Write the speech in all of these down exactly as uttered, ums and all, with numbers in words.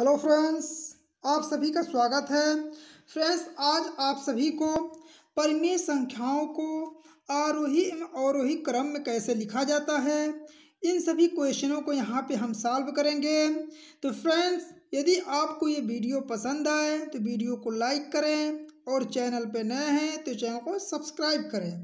Hello friends, आप सभी का स्वागत है। फ्रेंड्स, आज आप सभी को परिमेय संख्याओं को आरोही एवं अवरोही क्रम में कैसे लिखा जाता है, इन सभी क्वेश्चनों को यहाँ पे हम सॉल्व करेंगे। तो फ्रेंड्स, यदि आपको ये वीडियो पसंद आए तो वीडियो को लाइक करें और चैनल पे नए हैं तो चैनल को सब्सक्राइब करें।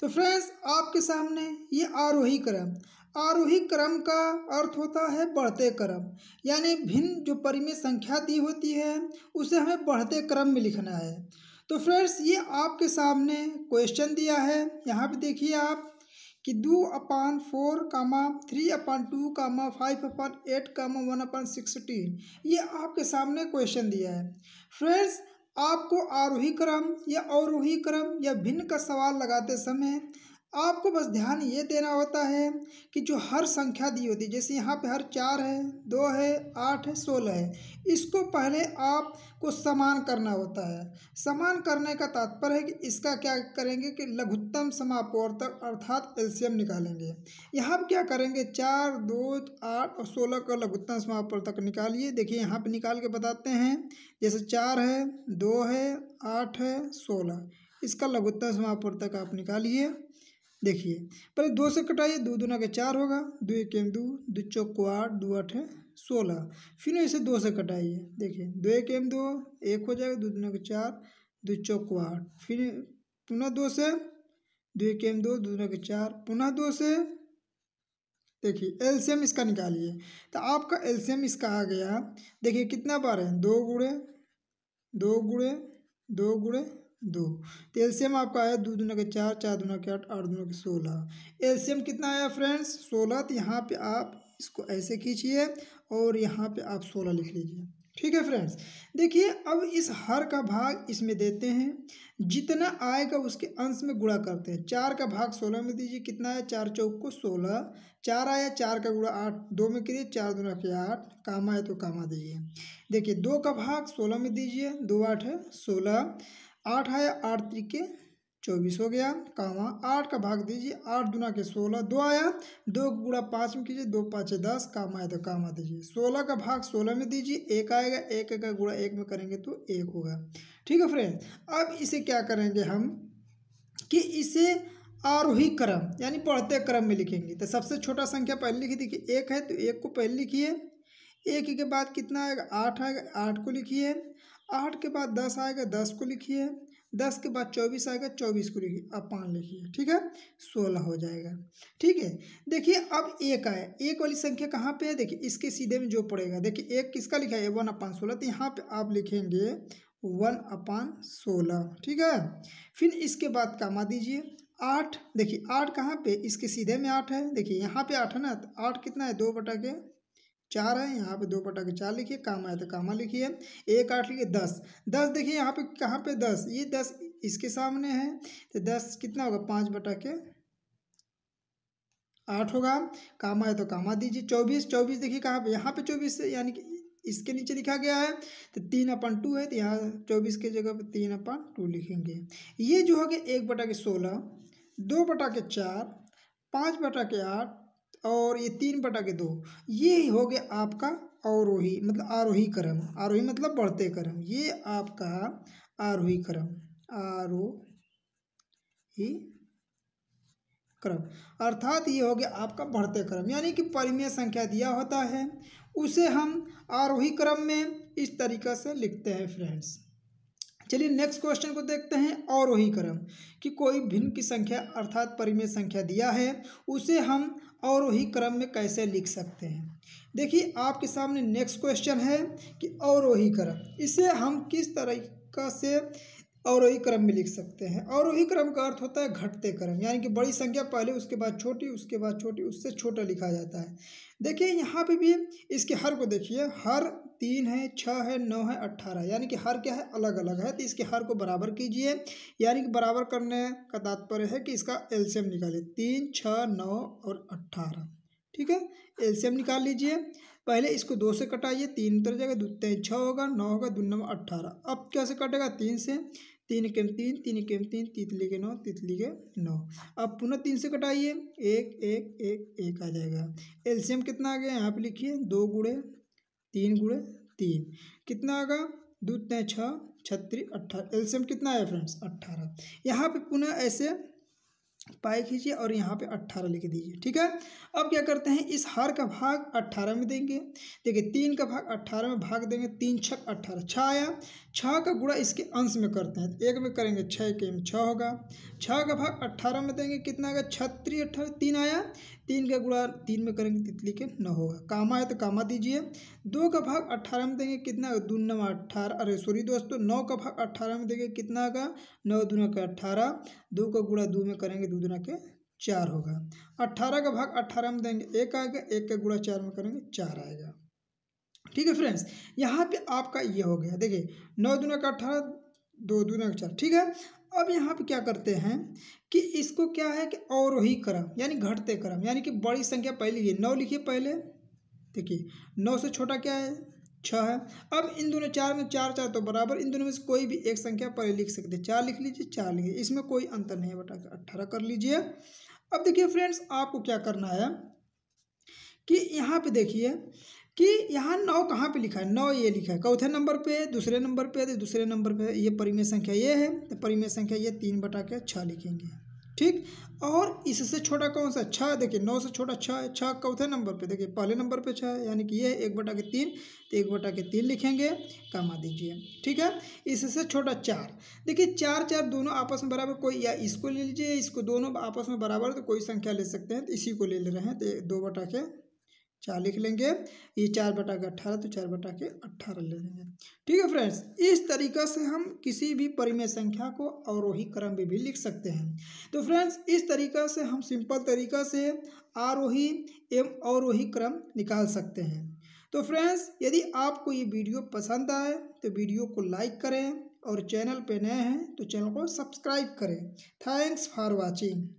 तो फ्रेंड्स, आपके सामने ये आरोही क्रम आरोही क्रम का अर्थ होता है बढ़ते क्रम, यानी भिन्न जो परिमेय संख्या दी होती है उसे हमें बढ़ते क्रम में लिखना है। तो फ्रेंड्स, ये आपके सामने क्वेश्चन दिया है। यहाँ पे देखिए आप कि दो upon four comma three upon two comma five upon eight comma one upon sixteen, ये आपके सामने क्वेश्चन दिया है। फ्रेंड्स, आपको आरोही क्रम या अवरोही क्रम या भिन्न का सवाल लगाते समय आपको बस ध्यान ये देना होता है कि जो हर संख्या दी होती है, जैसे यहाँ पे हर चार है, दो है, आठ है, सोलह है, इसको पहले आपको समान करना होता है। समान करने का तात्पर्य है कि इसका क्या करेंगे कि लघुत्तम समापवर्तक अर्थात एलसीएम निकालेंगे। यहाँ पे क्या करेंगे, चार, दो, आठ और सोलह का लघुत्तम समापवर्तक निकालिए। देखिए यहाँ पर निकाल के बताते हैं, जैसे चार है, दो है, आठ है, सोलह, इसका लघुत्तम समापवर्तक आप निकालिए। देखिए पहले दो से कटाइए, दो दूना के चार होगा, दो एक एम दो, दो चौको आठ, दो आठ है सोलह। फिर इसे दो से कटाइए, देखिए दो एक एम दो, एक हो जाएगा, दो दूना के चार, दो चौको आठ। फिर पुनः दो से दो एक एम दो, दो दूना के चार, पुनः दो से, देखिए एलसीएम इसका निकालिए। तो आपका एलसीएम इसका आ गया। देखिए कितना बार है, दो गुणे दो गुणे दो गुणे दो, तो एलसीएम आपका आया दो दूना के चार, चार दूना के आठ, आठ दूना के सोलह। एलसीएम कितना आया फ्रेंड्स, सोलह। तो यहाँ पे आप इसको ऐसे खींचिए और यहाँ पे आप सोलह लिख लीजिए। ठीक है फ्रेंड्स, देखिए अब इस हर का भाग इसमें देते हैं, जितना आएगा उसके अंश में गुणा करते हैं। चार का भाग सोलह में दीजिए, कितना है, चार चौक को सोलह, चार आया, चार का गुणा आठ, दो में करिए, चार दूना के आठ, कामा है तो कामा दीजिए। देखिए दो का भाग सोलह में दीजिए, दो आठ है सोलह, आठ आया, आठ त्रिके चौबीस हो गया, कामा आठ का भाग दीजिए, आठ दूना के सोलह, दो आया, दो गुणा पाँच में कीजिए, दो पाँच दस, कामा आया तो कामा दीजिए। सोलह का भाग सोलह में दीजिए, एक आएगा, एक का गुणा एक में करेंगे तो एक होगा। ठीक है फ्रेंड्स, अब इसे क्या करेंगे हम कि इसे आरोही क्रम यानी बढ़ते क्रम में लिखेंगे। तो सबसे छोटा संख्या पहले लिखी, देखिए एक है तो एक को पहले लिखिए, एक के बाद कितना आएगा, आठ आएगा, आठ को लिखिए, आठ के बाद दस आएगा, दस को लिखिए, दस के बाद चौबीस आएगा, चौबीस को लिखिए, अपान लिखिए। ठीक है, सोलह हो जाएगा। ठीक है, देखिए अब एक आया, एक वाली संख्या कहाँ पे है, देखिए इसके सीधे में जो पड़ेगा, देखिए एक किसका लिखा है, वन अपान सोलह, तो यहाँ पे आप लिखेंगे वन अपान सोलह। ठीक है, फिर इसके बाद कामा दीजिए, आठ, देखिए आठ कहाँ पे, इसके सीधे में आठ है, देखिए यहाँ पे आठ है ना, तो आठ कितना है, दो बटा के चार है, यहाँ पे दो बटा के चार लिखिए, कामा है तो कामा लिखिए, एक आठ लिखिए, दस, दस देखिए यहाँ पे कहाँ पे दस, ये दस इसके सामने है, तो दस कितना होगा, पाँच बटा के आठ होगा, कामा है तो कामा दीजिए। चौबीस, चौबीस देखिए कहाँ पे, यहाँ पे चौबीस है, यानी कि इसके नीचे लिखा गया है, तो तीन अपन टू है, तो यहाँ चौबीस के जगह पे तीन अपन टू लिखेंगे। ये जो हो गया एक बटा के सोलह, दो बटा के चार, पाँच बटा के आठ और ये तीन बटा के दो, ये हो गया आपका अवरोही मतलब आरोही क्रम। आरोही मतलब बढ़ते क्रम, ये आपका आरोही क्रम आरोही क्रम अर्थात ये हो गया आपका बढ़ते क्रम, यानी कि परिमेय संख्या दिया होता है उसे हम आरोही क्रम में इस तरीक़े से लिखते हैं। फ्रेंड्स, चलिए नेक्स्ट क्वेश्चन को देखते हैं, अवरोही क्रम कि कोई भिन्न की संख्या अर्थात परिमेय संख्या दिया है उसे हम अवरोही क्रम में कैसे लिख सकते हैं। देखिए आपके सामने नेक्स्ट क्वेश्चन है कि अवरोही क्रम इसे हम किस तरीक़ा से अवरोही क्रम में लिख सकते हैं। अवरोही क्रम का अर्थ होता है घटते क्रम, यानी कि बड़ी संख्या पहले उसके बाद छोटी, उसके बाद छोटी, उससे छोटा लिखा जाता है। देखिए यहाँ पे भी इसके हर को देखिए, हर तीन है, छः है, नौ है, अट्ठारह, यानी कि हर क्या है, अलग अलग है, तो इसके हर को बराबर कीजिए, यानी कि बराबर करने का तात्पर्य है कि इसका एलसीएम निकालिए, तीन, छः, नौ और अट्ठारह। ठीक है, एलसीएम निकाल लीजिए। पहले इसको दो से कटाइए, तीन उतर जाएगा, दो तीन छः होगा, नौ होगा, दो नौ अट्ठारह। अब कैसे कटेगा, तीन से, तीन के तीन, तीन के तीन, तितली के नौ, तितली के नौ। अब पुनः तीन से कटाइए, एक एक एक एक आ जाएगा। एलसीएम कितना आ गया, यहाँ पे लिखिए, दो गुणे तीन गुणे तीन। कितना आएगा, दो तीन छः छत्तीस अट्ठारह, एलसीएम कितना है फ्रेंड्स, अट्ठारह। यहाँ पे पुनः ऐसे पाई खींचिए और यहाँ पे अट्ठारह लिख दीजिए। ठीक है, अब क्या करते हैं, इस हर का भाग अट्ठारह में देंगे। देखिए तीन का भाग अट्ठारह में भाग देंगे, तीन छः अट्ठारह, छः आया। छः का गुणा इसके अंश में करते हैं, एक में करेंगे छः के में छः होगा। छः का भाग अट्ठारह में देंगे, कितना आएगा, छत्तीस अट्ठारह, तीन आया। तीन का गुणा तीन में करेंगे, तितली के नौ होगा। कामा है तो कामा दीजिए। दो का भाग अट्ठारह में देंगे, कितना आएगा, दून नवा अट्ठारह, अरे सॉरी दोस्तों, नौ का भाग अट्ठारह में देंगे, कितना आएगा, नौ दूना का अट्ठारह। दो का गुणा दो में करेंगे, दो दूना के चार होगा। अट्ठारह का भाग अट्ठारह में देंगे, एक आएगा। एक का गुणा चार में करेंगे, चार आएगा। ठीक है फ्रेंड्स, यहाँ पे आपका ये हो गया। देखिए नौ दूना का अट्ठारह, दो दूना का चार। ठीक है, अब यहाँ पे क्या करते हैं कि इसको क्या है कि अवरोही क्रम यानी घटते क्रम, यानी कि बड़ी संख्या पहले ये नौ लिखिए पहले। देखिए नौ से छोटा क्या है, छः है। अब इन दोनों चार में चार चार तो बराबर, इन दोनों में से कोई भी एक संख्या पहले लिख सकते हैं। चार लिख लीजिए, चार लिखिए, इसमें कोई अंतर नहीं है, बटा कर अट्ठारह कर लीजिए। अब देखिए फ्रेंड्स, आपको क्या करना है कि यहाँ पे देखिए कि यहाँ नौ कहाँ पे लिखा है, नौ ये लिखा है चौथे नंबर पे, दूसरे नंबर पे है, दूसरे नंबर पे ये परिमेय संख्या ये है, तो परिमेय संख्या ये तीन बटा के छः लिखेंगे। ठीक, और इससे छोटा कौन सा, छः। देखिए नौ से छोटा छः है, छः चौथे नंबर पे, देखिए पहले नंबर पे छः, यानी कि ये एक बटा के तीन, तो एक बटा के तीन लिखेंगे, कामा दीजिए। ठीक है, इससे छोटा चार। देखिए चार चार दोनों आपस में बराबर, कोई या इसको ले लीजिए, इसको दोनों आपस में बराबर तो कोई संख्या ले सकते हैं, तो इसी को ले ले रहे हैं, तो दो बटा के चार लिख लेंगे। ये चार बटा के अट्ठारह, तो चार बटा के अट्ठारह ले लेंगे। ठीक है फ्रेंड्स, इस तरीक़े से हम किसी भी परिमेय संख्या को अवरोही क्रम में भी लिख सकते हैं। तो फ्रेंड्स इस तरीक़े से हम सिंपल तरीक़ा से आरोही एवं अवरोही क्रम निकाल सकते हैं। तो फ्रेंड्स यदि आपको ये वीडियो पसंद आए तो वीडियो को लाइक करें, और चैनल पर नए हैं तो चैनल को सब्सक्राइब करें। Thanks for watching.